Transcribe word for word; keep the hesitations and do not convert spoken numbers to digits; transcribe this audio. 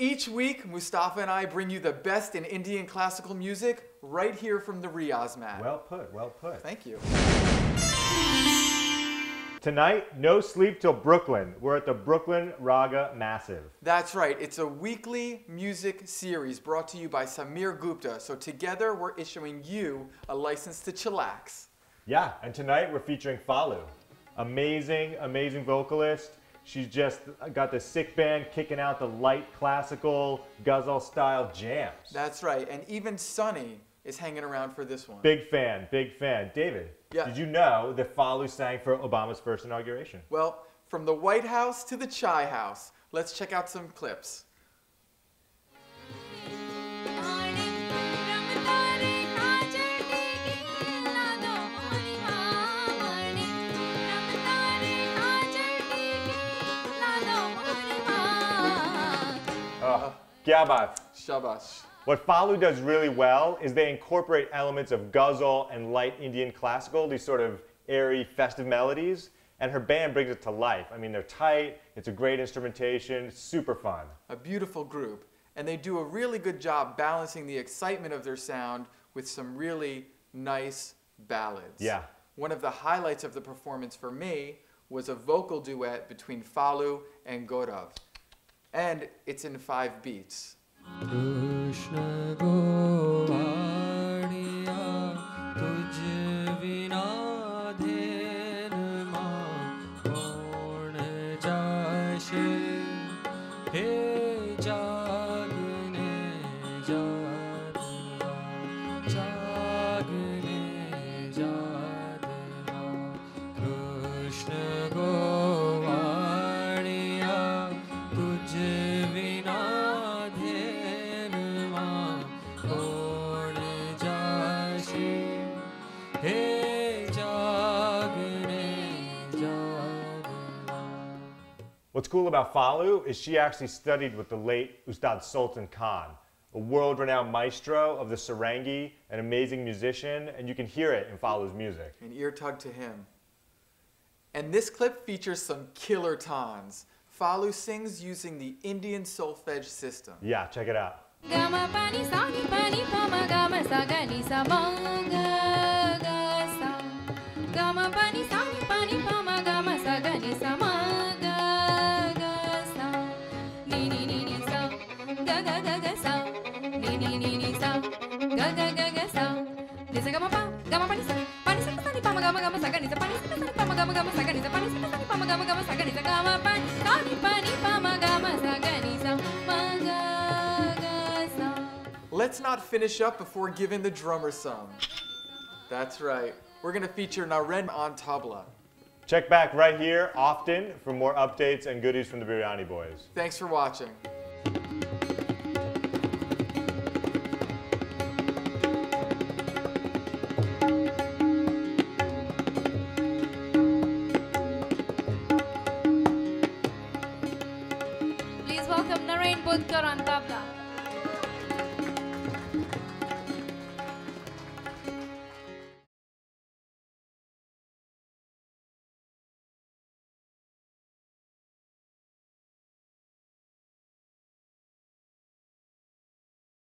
Each week, Mustafa and I bring you the best in Indian classical music right here from the Riyaz Mat. Well put, well put. Thank you. Tonight, no sleep till Brooklyn. We're at the Brooklyn Raga Massive. That's right. It's a weekly music series brought to you by Sameer Gupta. So together, we're issuing you a license to chillax. Yeah, and tonight we're featuring Falu. Amazing, amazing vocalist. She's just got the sick band kicking out the light classical ghazal-style jams. That's right, and even Sunny is hanging around for this one. Big fan, big fan. David, yeah. Did you know that Falu sang for Obama's first inauguration? Well, from the White House to the Chai House, let's check out some clips. Shabash. What Falu does really well is they incorporate elements of ghazal and light Indian classical, these sort of airy, festive melodies, and her band brings it to life. I mean, they're tight, it's a great instrumentation, super fun. A beautiful group, and they do a really good job balancing the excitement of their sound with some really nice ballads. Yeah. One of the highlights of the performance for me was a vocal duet between Falu and Gaurav. And it's in five beats. What's cool about Falu is she actually studied with the late Ustad Sultan Khan, a world-renowned maestro of the sarangi, an amazing musician, and you can hear it in Falu's music. An ear tug to him. And this clip features some killer taans. Falu sings using the Indian solfege system. Yeah, check it out. Let's not finish up before giving the drummer some. That's right. We're going to feature Naren on tabla. Check back right here often for more updates and goodies from the Biryani Boys. Thanks for watching. Please welcome Naren on tabla.